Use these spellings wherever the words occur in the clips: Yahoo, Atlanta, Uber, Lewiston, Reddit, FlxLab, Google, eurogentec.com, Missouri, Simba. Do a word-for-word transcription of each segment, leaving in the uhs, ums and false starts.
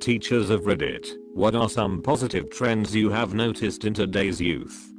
Teachers of Reddit, what are some positive trends you have noticed in today's youth?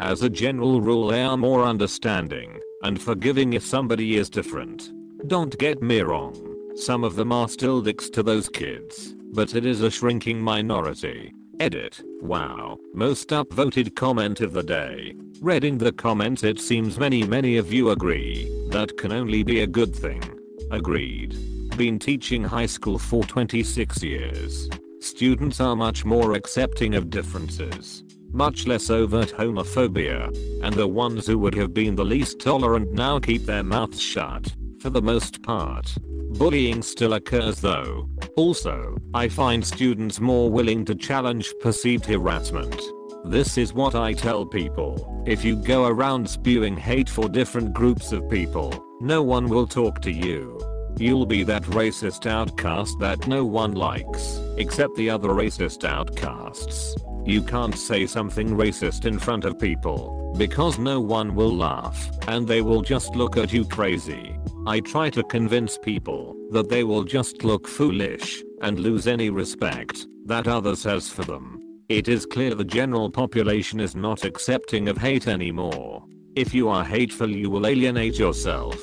As a general rule, they are more understanding and forgiving if somebody is different. Don't get me wrong, some of them are still dicks to those kids, but it is a shrinking minority. Edit. Wow. Most upvoted comment of the day. Reading the comments, it seems many many of you agree. That can only be a good thing. Agreed. Been teaching high school for twenty-six years. Students are much more accepting of differences. Much less overt homophobia. And the ones who would have been the least tolerant now keep their mouths shut, for the most part. Bullying still occurs though. Also, I find students more willing to challenge perceived harassment. This is what I tell people. If you go around spewing hate for different groups of people, no one will talk to you. You'll be that racist outcast that no one likes, except the other racist outcasts. You can't say something racist in front of people, because no one will laugh, and they will just look at you crazy. I try to convince people that they will just look foolish and lose any respect that others has for them. It is clear the general population is not accepting of hate anymore. If you are hateful, you will alienate yourself.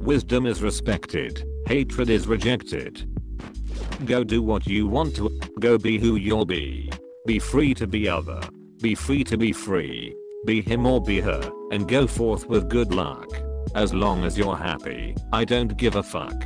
Wisdom is respected, hatred is rejected. Go do what you want to, go be who you'll be. Be free to be other. Be free to be free. Be him or be her, and go forth with good luck. As long as you're happy, I don't give a fuck.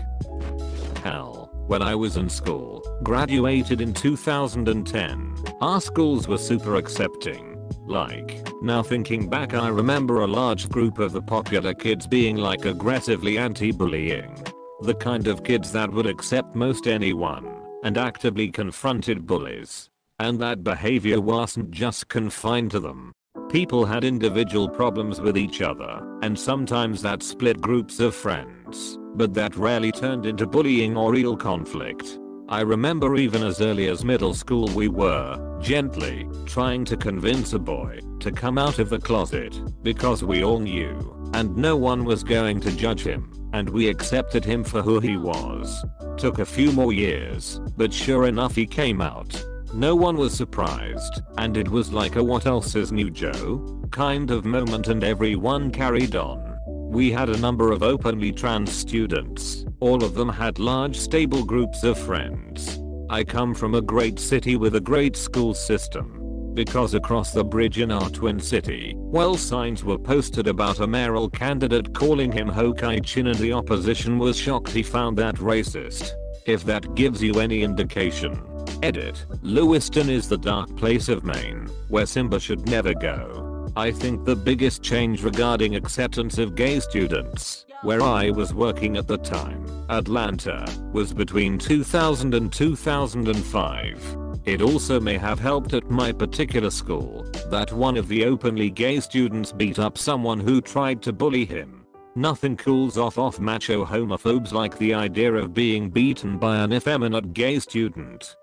Hell, when I was in school, graduated in two thousand ten, our schools were super accepting. Like, now thinking back, I remember a large group of the popular kids being like aggressively anti-bullying. The kind of kids that would accept most anyone, and actively confronted bullies. And that behavior wasn't just confined to them. People had individual problems with each other, and sometimes that split groups of friends, but that rarely turned into bullying or real conflict. I remember even as early as middle school we were, gently, trying to convince a boy to come out of the closet, because we all knew, and no one was going to judge him, and we accepted him for who he was. Took a few more years, but sure enough he came out. No one was surprised, and it was like a what else is new Joe kind of moment, and everyone carried on. We had a number of openly trans students, all of them had large stable groups of friends. I come from a great city with a great school system. Because across the bridge in our twin city, well, signs were posted about a mayoral candidate calling him Hokai-chin, and the opposition was shocked he found that racist. If that gives you any indication. Edit. Lewiston is the dark place of Maine, where Simba should never go. I think the biggest change regarding acceptance of gay students, where I was working at the time, Atlanta, was between two thousand and two thousand five. It also may have helped at my particular school, that one of the openly gay students beat up someone who tried to bully him. Nothing cools off off macho homophobes like the idea of being beaten by an effeminate gay student.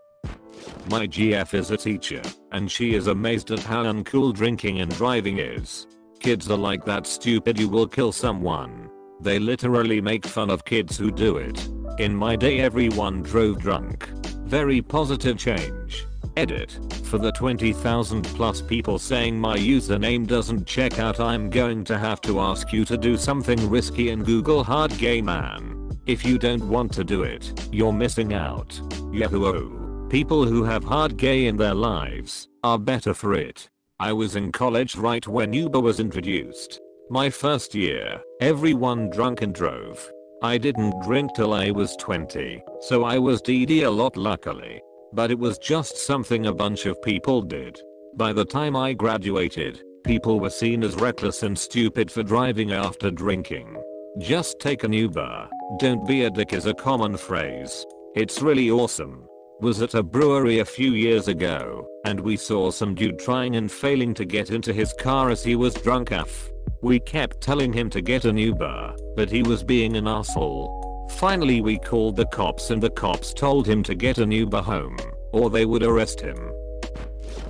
My G F is a teacher, and she is amazed at how uncool drinking and driving is. Kids are like that stupid you will kill someone. They literally make fun of kids who do it. In my day everyone drove drunk. Very positive change. Edit. For the twenty thousand plus people saying my username doesn't check out, I'm going to have to ask you to do something risky and Google hard gay man. If you don't want to do it, you're missing out. Yahoo! People who have hard gay in their lives are better for it. I was in college right when Uber was introduced. My first year, everyone drunk and drove. I didn't drink till I was twenty, so I was D D a lot luckily. But it was just something a bunch of people did. By the time I graduated, people were seen as reckless and stupid for driving after drinking. Just take an Uber, don't be a dick is a common phrase. It's really awesome. Was at a brewery a few years ago, and we saw some dude trying and failing to get into his car as he was drunk af. We kept telling him to get an Uber, but he was being an asshole. Finally we called the cops, and the cops told him to get an Uber home, or they would arrest him.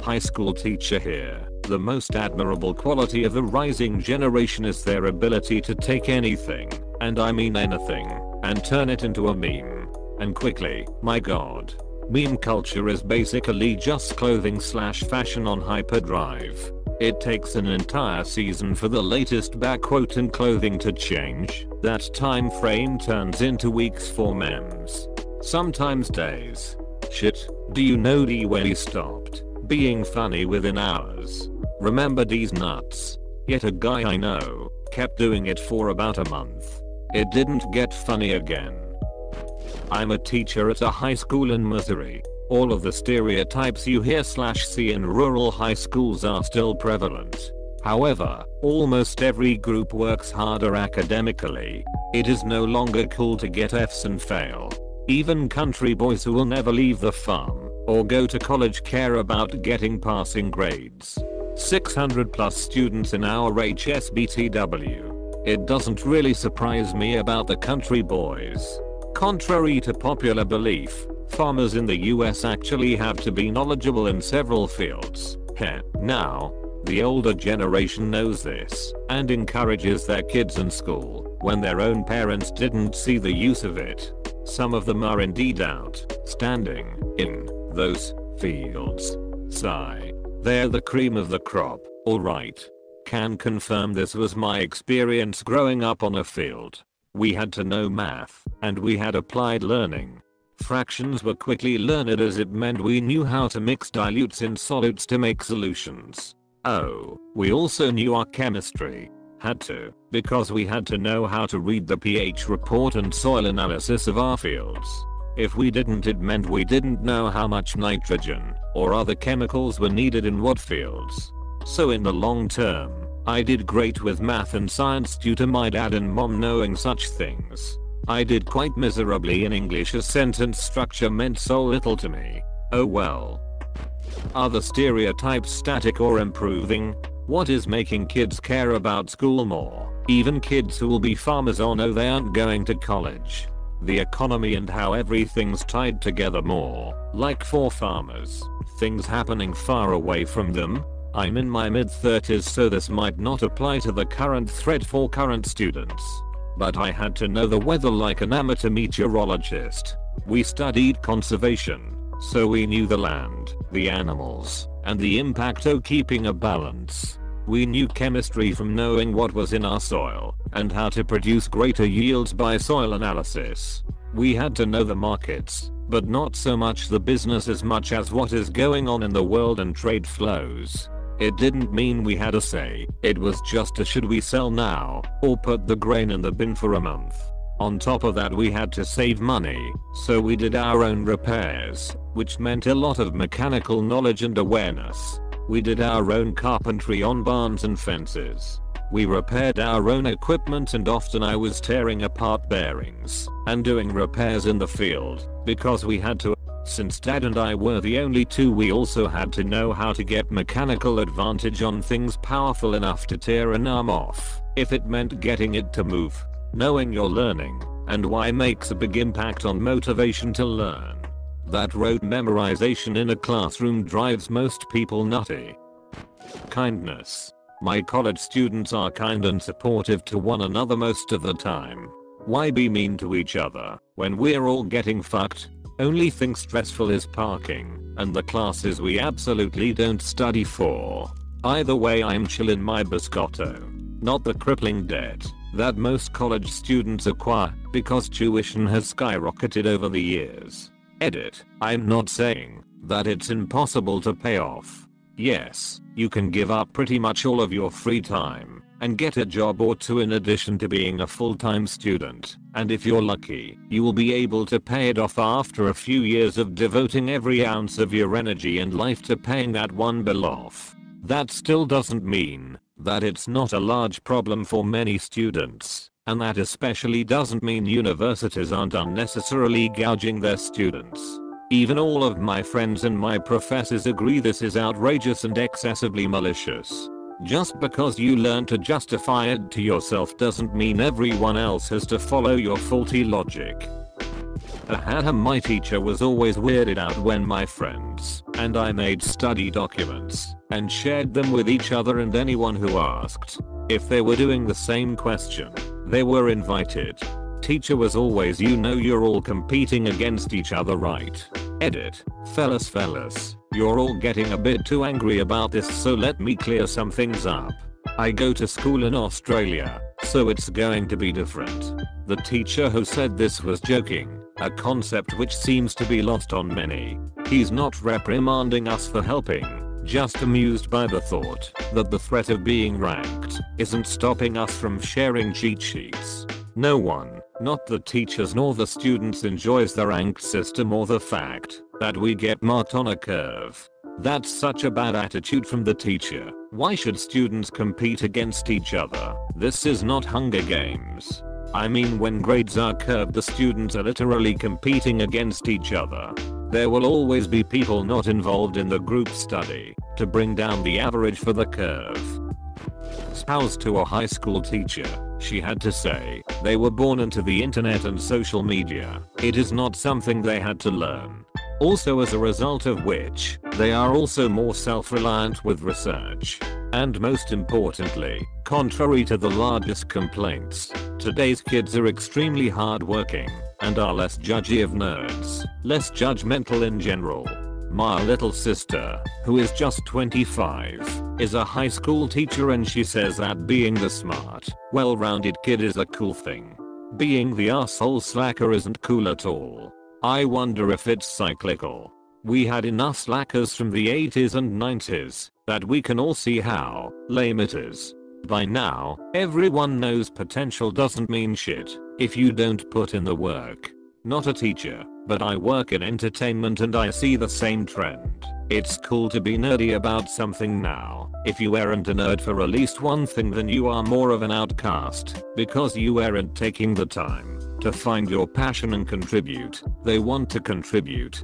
High school teacher here. The most admirable quality of the rising generation is their ability to take anything, and I mean anything, and turn it into a meme. And quickly, my god. Meme culture is basically just clothing slash fashion on hyperdrive. It takes an entire season for the latest backquote in clothing to change. That time frame turns into weeks for memes. Sometimes days. Shit, do you know D Way stopped being funny within hours? Remember D's nuts? Yet a guy I know kept doing it for about a month. It didn't get funny again. I'm a teacher at a high school in Missouri. All of the stereotypes you hear slash see in rural high schools are still prevalent. However, almost every group works harder academically. It is no longer cool to get F's and fail. Even country boys who will never leave the farm or go to college care about getting passing grades. six hundred plus students in our H S B T W. It doesn't really surprise me about the country boys. Contrary to popular belief, farmers in the U S actually have to be knowledgeable in several fields. Heh, now, the older generation knows this and encourages their kids in school when their own parents didn't see the use of it. Some of them are indeed outstanding in those fields. Sigh. They're the cream of the crop, alright. Can confirm this was my experience growing up on a field. We had to know math, and we had applied learning. Fractions were quickly learned as it meant we knew how to mix dilutes in solids to make solutions. Oh, we also knew our chemistry. Had to, because we had to know how to read the pH report and soil analysis of our fields. If we didn't, it meant we didn't know how much nitrogen or other chemicals were needed in what fields. So in the long term, I did great with math and science due to my dad and mom knowing such things. I did quite miserably in English, as sentence structure meant so little to me. Oh well. Other stereotypes: static or improving. What is making kids care about school more? Even kids who will be farmers or know they aren't going to college. The economy and how everything's tied together more. Like for farmers, things happening far away from them. I'm in my mid thirties, so this might not apply to the current thread for current students. But I had to know the weather like an amateur meteorologist. We studied conservation, so we knew the land, the animals, and the impact of keeping a balance. We knew chemistry from knowing what was in our soil, and how to produce greater yields by soil analysis. We had to know the markets, but not so much the business as much as what is going on in the world and trade flows. It didn't mean we had a say, it was just a should we sell now, or put the grain in the bin for a month. On top of that, we had to save money, so we did our own repairs, which meant a lot of mechanical knowledge and awareness. We did our own carpentry on barns and fences. We repaired our own equipment, and often I was tearing apart bearings and doing repairs in the field, because we had to. Since Dad and I were the only two, we also had to know how to get mechanical advantage on things powerful enough to tear an arm off, if it meant getting it to move. Knowing you're learning and why makes a big impact on motivation to learn. That rote memorization in a classroom drives most people nutty. Kindness. My college students are kind and supportive to one another most of the time. Why be mean to each other when we're all getting fucked? Only thing stressful is parking, and the classes we absolutely don't study for. Either way, I'm chill in my biscotto. Not the crippling debt that most college students acquire, because tuition has skyrocketed over the years. Edit, I'm not saying that it's impossible to pay off. Yes, you can give up pretty much all of your free time and get a job or two in addition to being a full-time student, and if you're lucky, you will be able to pay it off after a few years of devoting every ounce of your energy and life to paying that one bill off. That still doesn't mean that it's not a large problem for many students, and that especially doesn't mean universities aren't unnecessarily gouging their students. Even all of my friends and my professors agree this is outrageous and excessively malicious. Just because you learn to justify it to yourself doesn't mean everyone else has to follow your faulty logic. Ahaha, my teacher was always weirded out when my friends and I made study documents and shared them with each other and anyone who asked. If they were doing the same question, they were invited. Teacher was always, you know, you're all competing against each other, right? Edit. Fellas fellas, you're all getting a bit too angry about this, so let me clear some things up. I go to school in Australia, so it's going to be different. The teacher who said this was joking, a concept which seems to be lost on many. He's not reprimanding us for helping, just amused by the thought that the threat of being ranked isn't stopping us from sharing cheat sheets. No one, not the teachers nor the students, enjoys the ranked system or the fact that we get marked on a curve. That's such a bad attitude from the teacher. Why should students compete against each other? This is not Hunger Games. I mean, when grades are curved, the students are literally competing against each other. There will always be people not involved in the group study to bring down the average for the curve. Spouse to a high school teacher, she had to say. They were born into the internet and social media. It is not something they had to learn. Also, as a result of which, they are also more self-reliant with research. And most importantly, contrary to the largest complaints, today's kids are extremely hard-working and are less judgy of nerds, less judgmental in general. My little sister, who is just twenty-five, is a high school teacher, and she says that being the smart, well-rounded kid is a cool thing. Being the asshole slacker isn't cool at all. I wonder if it's cyclical. We had enough slackers from the eighties and nineties that we can all see how lame it is. By now, everyone knows potential doesn't mean shit if you don't put in the work. Not a teacher, but I work in entertainment and I see the same trend. It's cool to be nerdy about something now. If you aren't a nerd for at least one thing, then you are more of an outcast because you aren't taking the time to find your passion and contribute. They want to contribute.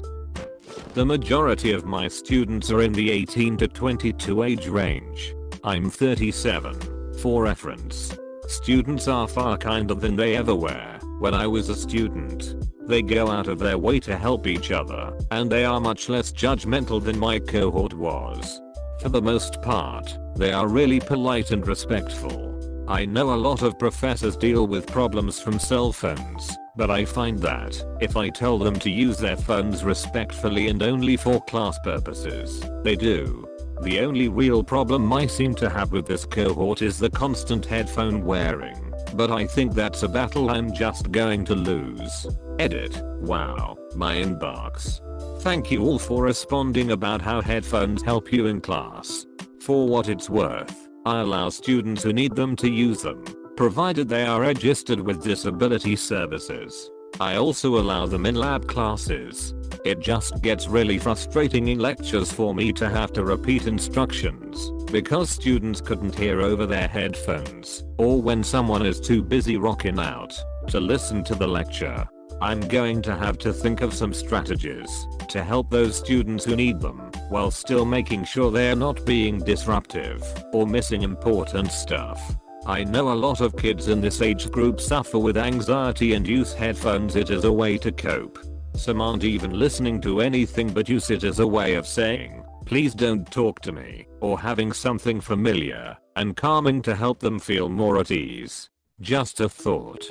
The majority of my students are in the eighteen to twenty-two age range. I'm thirty-seven, for reference. Students are far kinder than they ever were when I was a student. They go out of their way to help each other, and they are much less judgmental than my cohort was. For the most part, they are really polite and respectful. I know a lot of professors deal with problems from cell phones, but I find that if I tell them to use their phones respectfully and only for class purposes, they do. The only real problem I seem to have with this cohort is the constant headphone wearing, but I think that's a battle I'm just going to lose. Edit. Wow, my inbox. Thank you all for responding about how headphones help you in class. For what it's worth, I allow students who need them to use them, provided they are registered with disability services. I also allow them in lab classes. It just gets really frustrating in lectures for me to have to repeat instructions because students couldn't hear over their headphones, or when someone is too busy rocking out to listen to the lecture. I'm going to have to think of some strategies to help those students who need them while still making sure they're not being disruptive or missing important stuff. I know a lot of kids in this age group suffer with anxiety and use headphones it as a way to cope. Some aren't even listening to anything but use it as a way of saying, please don't talk to me, or having something familiar and calming to help them feel more at ease. Just a thought.